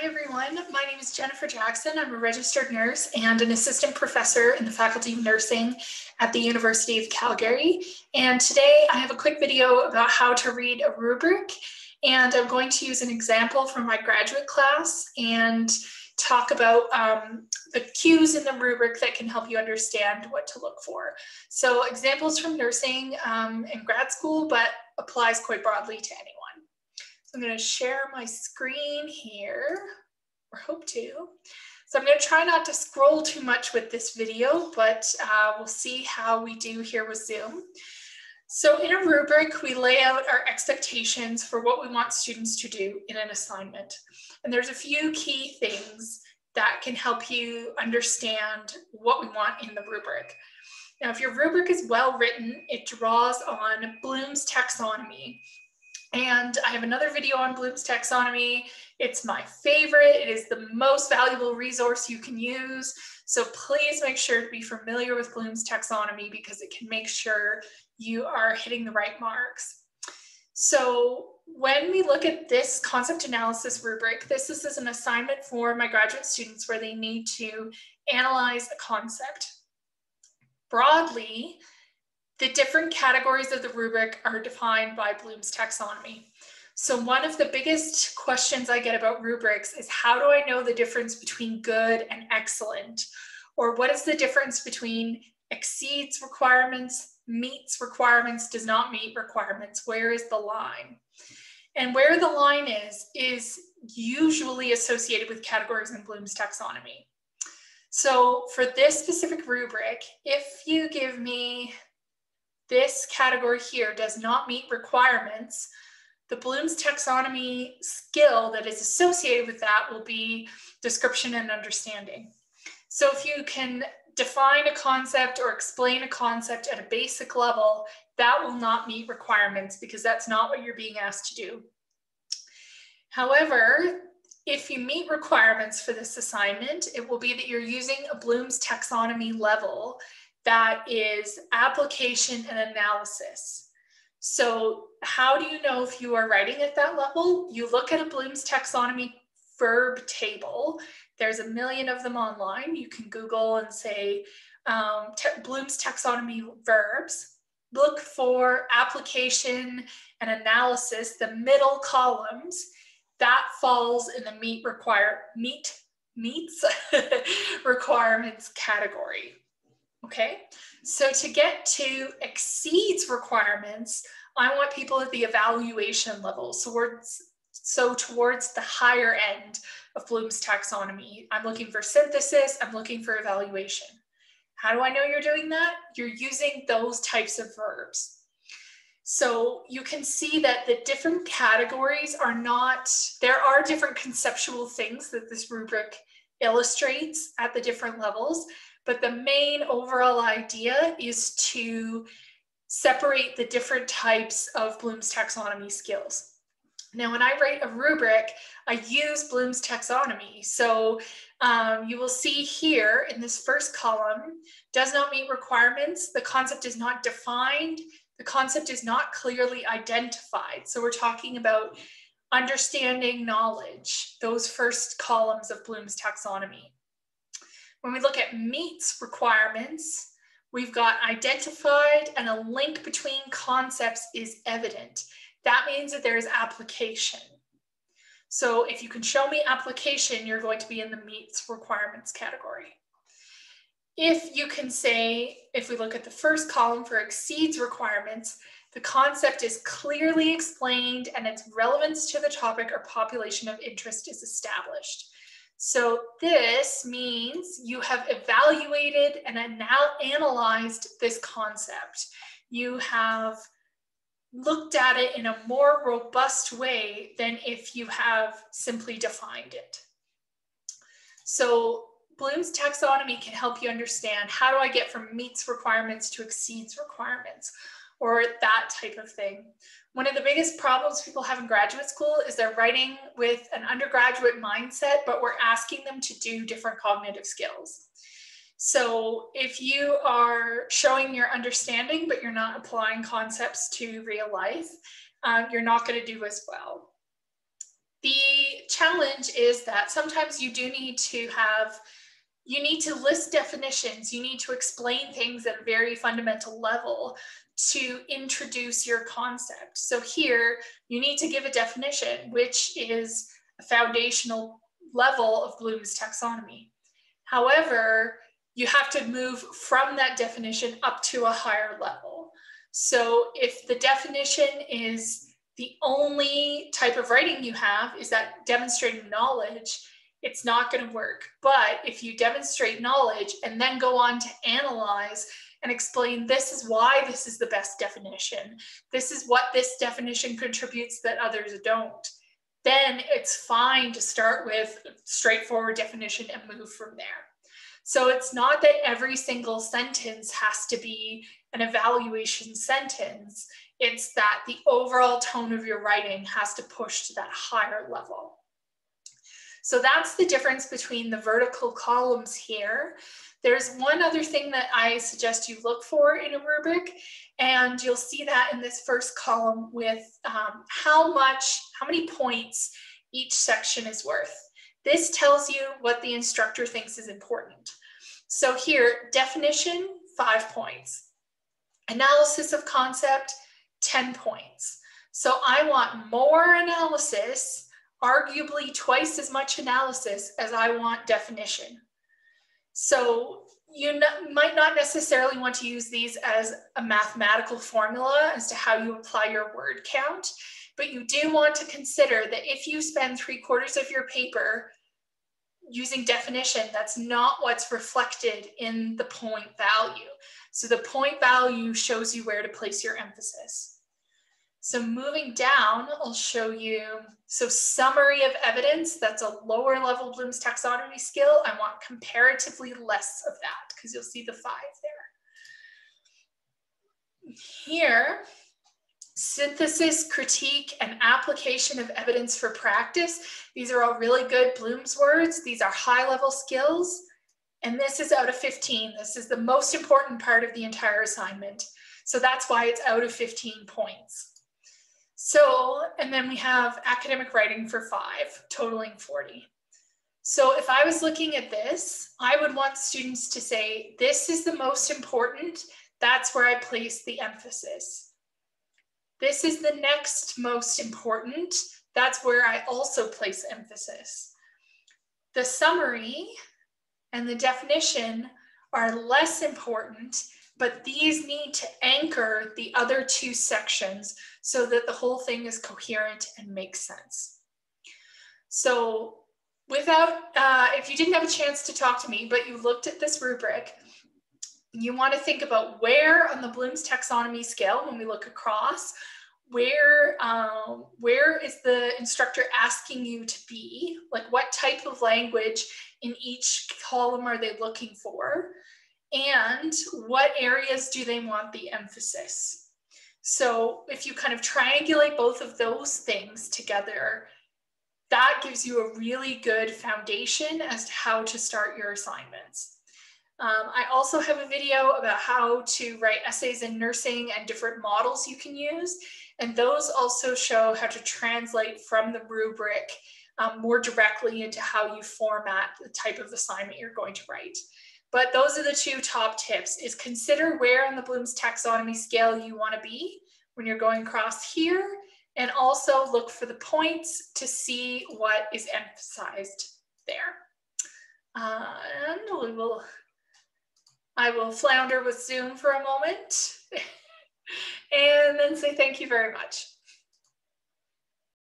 Hi everyone, my name is Jennifer Jackson. I'm a registered nurse and an assistant professor in the Faculty of Nursing at the University of Calgary. And today I have a quick video about how to read a rubric. And I'm going to use an example from my graduate class and talk about the cues in the rubric that can help you understand what to look for. So examples from nursing and grad school, but applies quite broadly to anyone. So I'm going to share my screen here, or hope to. So I'm going to try not to scroll too much with this video, but we'll see how we do here with Zoom. So in a rubric, we lay out our expectations for what we want students to do in an assignment. And there's a few key things that can help you understand what we want in the rubric. Now, if your rubric is well written, it draws on Bloom's taxonomy. And I have another video on Bloom's taxonomy. It's my favorite. It is the most valuable resource you can use. So please make sure to be familiar with Bloom's taxonomy because it can make sure you are hitting the right marks. So when we look at this concept analysis rubric, this is an assignment for my graduate students where they need to analyze a concept. Broadly, the different categories of the rubric are defined by Bloom's taxonomy. So one of the biggest questions I get about rubrics is, how do I know the difference between good and excellent? Or what is the difference between exceeds requirements, meets requirements, does not meet requirements? Where is the line? And where the line is usually associated with categories in Bloom's taxonomy. So for this specific rubric, if you give me this category here, does not meet requirements, the Bloom's taxonomy skill that is associated with that will be description and understanding. So if you can define a concept or explain a concept at a basic level, that will not meet requirements because that's not what you're being asked to do. However, if you meet requirements for this assignment, it will be that you're using a Bloom's taxonomy level that is application and analysis. So how do you know if you are writing at that level? You look at a Bloom's taxonomy verb table. There's 1 million of them online. You can Google and say Bloom's taxonomy verbs. Look for application and analysis, the middle columns. That falls in the meets requirements category. Okay, so to get to exceeds requirements, I want people at the evaluation level. So towards the higher end of Bloom's taxonomy, I'm looking for synthesis, I'm looking for evaluation. How do I know you're doing that? You're using those types of verbs. So you can see that the different categories are not, there are different conceptual things that this rubric illustrates at the different levels. But the main overall idea is to separate the different types of Bloom's taxonomy skills. Now, when I write a rubric, I use Bloom's taxonomy. So you will see here in this first column, does not meet requirements. The concept is not defined. The concept is not clearly identified. So we're talking about understanding knowledge, those first columns of Bloom's taxonomy. When we look at meets requirements, we've got identified and a link between concepts is evident. That means that there is application. So if you can show me application, you're going to be in the meets requirements category. If you can say, if we look at the first column for exceeds requirements, the concept is clearly explained and its relevance to the topic or population of interest is established. So this means you have evaluated and analyzed this concept. You have looked at it in a more robust way than if you have simply defined it. So Bloom's taxonomy can help you understand, how do I get from meets requirements to exceeds requirements, or that type of thing. One of the biggest problems people have in graduate school is they're writing with an undergraduate mindset, but we're asking them to do different cognitive skills. So if you are showing your understanding, but you're not applying concepts to real life, you're not going to do as well. The challenge is that sometimes you do need to have, you need to list definitions, you need to explain things at a very fundamental level to introduce your concept. So here, you need to give a definition, which is a foundational level of Bloom's taxonomy. However, you have to move from that definition up to a higher level. So if the definition is the only type of writing you have is that demonstrating knowledge, it's not going to work. But if you demonstrate knowledge and then go on to analyze and explain, this is why this is the best definition, this is what this definition contributes that others don't, then it's fine to start with a straightforward definition and move from there. So it's not that every single sentence has to be an evaluation sentence. It's that the overall tone of your writing has to push to that higher level. So that's the difference between the vertical columns here. There's one other thing that I suggest you look for in a rubric, and you'll see that in this first column with how many points each section is worth. This tells you what the instructor thinks is important. So here, definition, 5 points. Analysis of concept, 10 points. So I want more analysis, arguably twice as much analysis as I want definition. So you might not necessarily want to use these as a mathematical formula as to how you apply your word count, but you do want to consider that if you spend 3/4 of your paper using definition, that's not what's reflected in the point value. So the point value shows you where to place your emphasis. So moving down, I'll show you, so summary of evidence, that's a lower level Bloom's taxonomy skill. I want comparatively less of that because you'll see the 5 there. Here, synthesis, critique, and application of evidence for practice. These are all really good Bloom's words. These are high-level skills. And this is out of 15. This is the most important part of the entire assignment. So that's why it's out of 15 points. So, and then we have academic writing for 5, totaling 40. So if I was looking at this, I would want students to say, this is the most important. That's where I place the emphasis. This is the next most important. That's where I also place emphasis. The summary and the definition are less important, but these need to anchor the other 2 sections so that the whole thing is coherent and makes sense. So if you didn't have a chance to talk to me, but you looked at this rubric, you want to think about where on the Bloom's taxonomy scale, when we look across, where is the instructor asking you to be? Like, what type of language in each column are they looking for? And what areas do they want the emphasis? So if you kind of triangulate both of those things together, that gives you a really good foundation as to how to start your assignments. I also have a video about how to write essays in nursing and different models you can use. And those also show how to translate from the rubric more directly into how you format the type of assignment you're going to write. But those are the 2 top tips, is consider where on the Bloom's taxonomy scale you want to be when you're going across here, and also look for the points to see what is emphasized there. And I will flounder with Zoom for a moment and then say thank you very much.